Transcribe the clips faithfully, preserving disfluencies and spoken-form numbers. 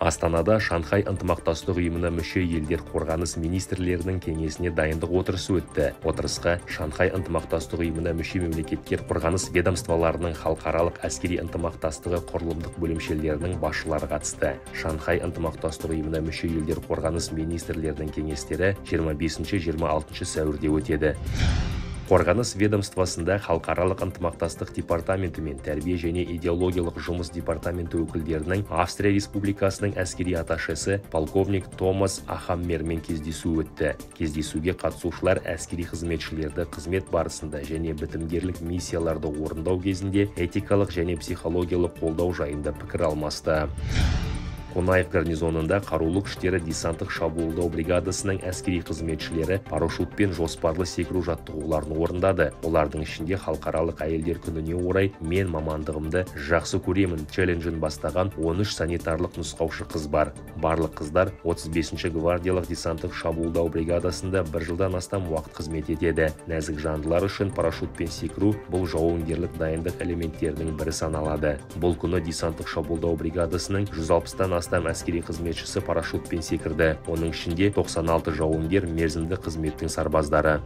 Астанада Шанхай ынтымақтастығы ұйымына мүше елдер қорғаныс министрлерінің кеңесіне дайындық отырысы өтті. Отырысқа Шанхай ынтымақтастығы ұйымына мүше мемлекеттер қорғаныс ведомстволарының халықаралық әскери ынтымақтастығы құрылымдық бөлімшелерінің басшылары қатысты. Шанхай ынтымақтастығы ұйымына мүше елдер қорғаныс министрлерінің кеңестері жиырма бесінші жиырма алтыншы сәуірде өтеді. Қорғаныс ведомствосында халықаралық ынтымақтастық департаменті мен тәрбие және идеологиялық жұмыс департаменті өкілдерінің Австрия Республикасының әскери аташысы полковник Томас Ахаммермен кездесу өтті. Кездесуге қатысушылар әскери қызметшілерді қызмет барысында және бітімгерлік миссияларды орындау кезінде этикалық және психологиялық қолдау жайында пікір алмасты. Қонаев гарнизонында қарулы күштері десанттық шабуылдау бригадасының әскери қызметшілері парашютпен жоспарлы секіру жаттығуларын орындады. Олардың ішінде халықаралық әйелдер күніне орай "Мен мамандығымды жақсы көремін" челленджін бастаған он үш санитарлық нұсқаушы қыз бар. Барлық қыздар отыз бесінші гвардиялық десанттық шабуылдау бригадасында бір жылдан астам уақыт қызмет етеді. Нәзік жандылар үшін парашютпен секіру бұл жауынгерлік дайындық элементтерінің бірі саналады. Бұл күні десанттық шабуылдау бригадасының жүз алпыстан астам әскери қызметшісі парашютпен секірді. Оның ішінде тоқсан алты жауынгер мерзімді қызметтің сарбаздары.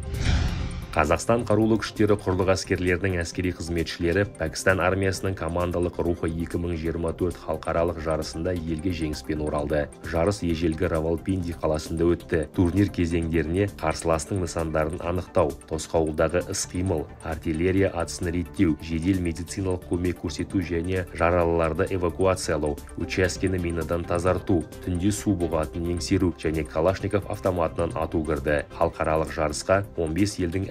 Қазақстан қарулы күштері құрлық әскерлерінің әскери қызметшілері Пәкістан армиясының командалық рухы екі мың жиырма төрт халықаралық жарысында елге жеңіспен оралды. Жарыс ежелгі Равалпинди қаласында өтті. Турнир кезеңдеріне қарсыластың нысандарын анықтау, тосқауылдағы іс-қимыл, артиллерия атысын реттеу, жедел медициналық көмек көрсету және жаралыларды эвакуациялау, учаскені минадан тазарту, түнде су бұғатын еңсеру және Калашников автоматынан ату кірді. Халықаралық жарысқа он бес елдің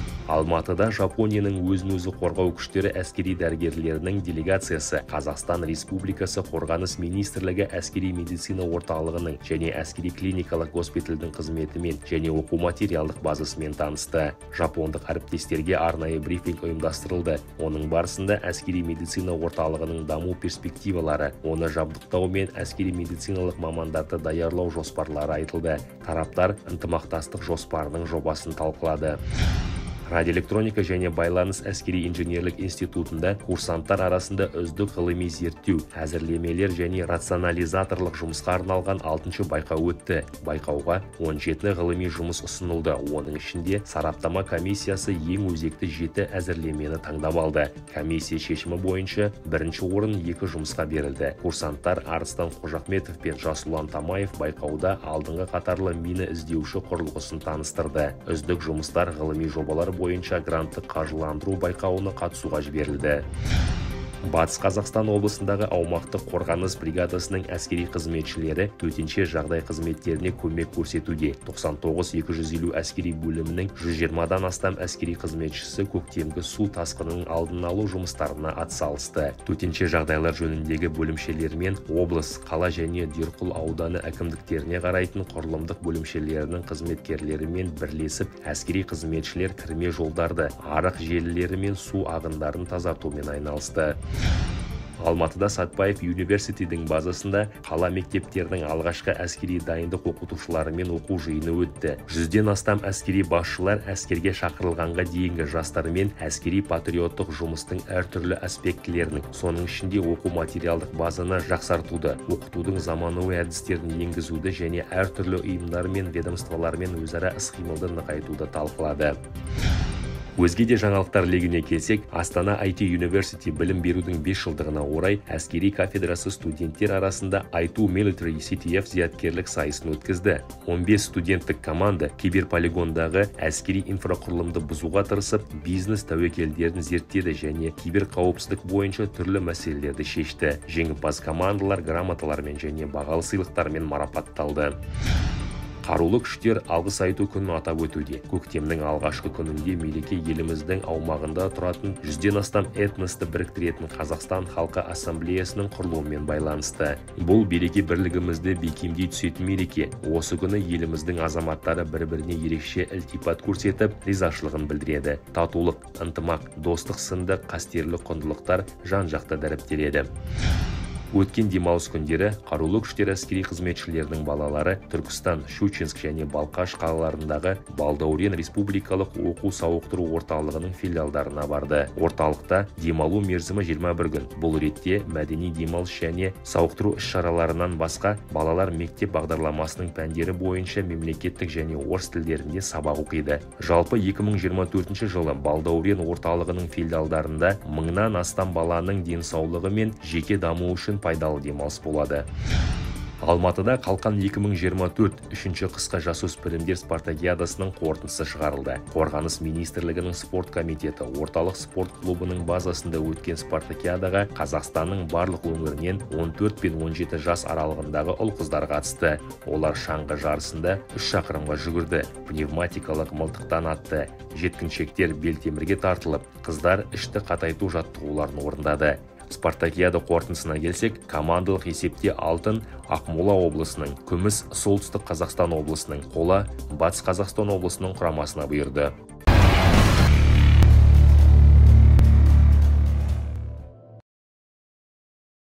Алматыда Жапонияның өзін-өзі қорғау күштері әскери дәрігерлерінің делегациясы Қазақстан Республикасы Қорғаныс министрлігі әскери медицина орталығының және әскери клиникалық госпитальдің қызметімен және оқу материалдық базасымен танысты. Жапондық әріптестерге арнайы брифинг ұйымдастырылды. Оның барысында әскери медицина орталығының даму перспективалары, оны жабдықтау мен әскери медициналық мамандарды даярлау жоспарлары айтылды. Тараптар ынтымақтастық жоспарының жобасын талқылады. Радиоэлектроника және байланыс әскери инженерлік институтында курсанттар арасында үздік ғылыми зерттеу, әзірлемелер және рационализаторлық жұмысқа арналған алтыншы байқау өтті. Байқауға он жеті ғылыми жұмыс ұсынылды. Оның ішінде сараптама комиссиясы ең өзекті жеті әзірлемені таңдап алды. Комиссия шешімі бойынша бірінші орын екі жұмысқа берілді. Курсанттар Арыстан Қожахметов пен Жасұлан Тамаев байқауда алдыңғы қатарлы мина іздеуші құрылғысын таныстырды. Үздік жұмыстар ғылыми жобалар бойынша гранттық қаржыландыру байқауына қатысуға жіберілді. Батыс Қазақстан облысындағы аумақтық қорғаныс бригадасының әскери қызметшілері төтенше жағдай қызметтеріне көмек көрсетуде. тоқсан тоғыз екі жүз елу әскери бөлімінің жүз жиырмадан астам әскери қызметшісі көктемгі су тасқынының алдын алу жұмыстарына атсалысты. Төтенше жағдайлар жөніндегі бөлімшелермен облыс, қала және Дерқұл ауданы әкімдіктеріне қарайтын құрылымдық бөлімшелерінің қызметкерлерімен бірлесіп әскери қызметшілер кірме жолдарды, арық желілері мен су ағындарын тазартумен айналысты. Алматыда Сатпаев Университетінің базасында қала мектептерінің алғашқы әскери дайындық оқытушыларымен оқу жиыны өтті. Жүзден астам әскери басшылар әскерге шақырылғанға дейінгі жастармен әскери патриоттық жұмыстың әртүрлі аспектілерін, соның ішінде оқу материалдық базаны жақсартуды, оқытудың заманауи әдістерін енгізуді және әртүрлі ұйымдар мен ведомстволармен өзара іс-қимылды нығайтуды талқылады. Өзге де жаңалықтар легіне келсек, Astana ай ти University білім берудің бес жылдығына орай әскери кафедрасы студенттер арасында ай ти ю Military си ти эф зияткерлік сайысын өткізді. он бес студенттік команда киберполигондағы әскери инфрақұрылымды бұзуға тырысып, бизнес тәуекелдерін зерттеді және кибер қауіпсіздік бойынша түрлі мәселелерді шешті. Жеңімпаз командалар грамоталармен және бағалы сыйлықтармен марапатталды. Қарулы күштер алғыс айту күнін атап өтуде. Көктемнің алғашқы күнінде мереке еліміздің аумағында тұратын жүзден астам этносты біріктіретін Қазақстан Халқы Ассамблеясының құрылуымен байланысты. Бұл береке бірлігімізді бекемдей түсетін мереке. Осы күні еліміздің азаматтары бір-біріне ерекше ілтипат көрсетіп, ризашылығын білдіреді. Татулық, ынтымақ, достық сынды қастерлі құндылықтар жан-жақты дәріптеледі. Өткен демалыс күндері қарулы күштер әскери қызметшілердің балалары Түркістан, Щучинск және Балқаш қалаларындағы Балдаурен Республикалық оқу сауықтыру орталығының филиалдарына барды. Орталықта демалу мерзімі жиырма бір күн. Бұл ретте мәдени демалыс және сауықтыру іс-шараларынан басқа балалар мектеп бағдарламасының пәндері бойынша мемлекеттік және орыс тілдерінде сабақ оқиды. Жалпы екі мың жиырма төртінші жылы Балдаурен орталығының филиалдарында мыңнан астам баланың денсаулығы мен жеке дамуы үшін пайдалы демалыс болады. Алматыда қалқан екі мың жиырма төрт үшінші қысқа жасөспірімдер спартакиадасының қорытындысы шығарылды. Қорғаныс министрлігінің спорт комитеті орталық спорт клубының базасында өткен спартакиадаға Қазақстанның барлық өңірінен он төрт пен он жеті жас аралығындағы ұл-қыздар қатысты. Олар шаңғы жарысында үш шақырымға жүгірді, пневматикалық мылтықтан атты. Жеткіншектер белтемірге тартылып, қыздар ішті қатайту жаттығуларын орындады. Спартакиада қорытындысына келсек, командалық есепте алтын Ақмола облысының, күміс Солтүстік Қазақстан облысының, қола Батыс Қазақстан облысының құрамасына бұйырды.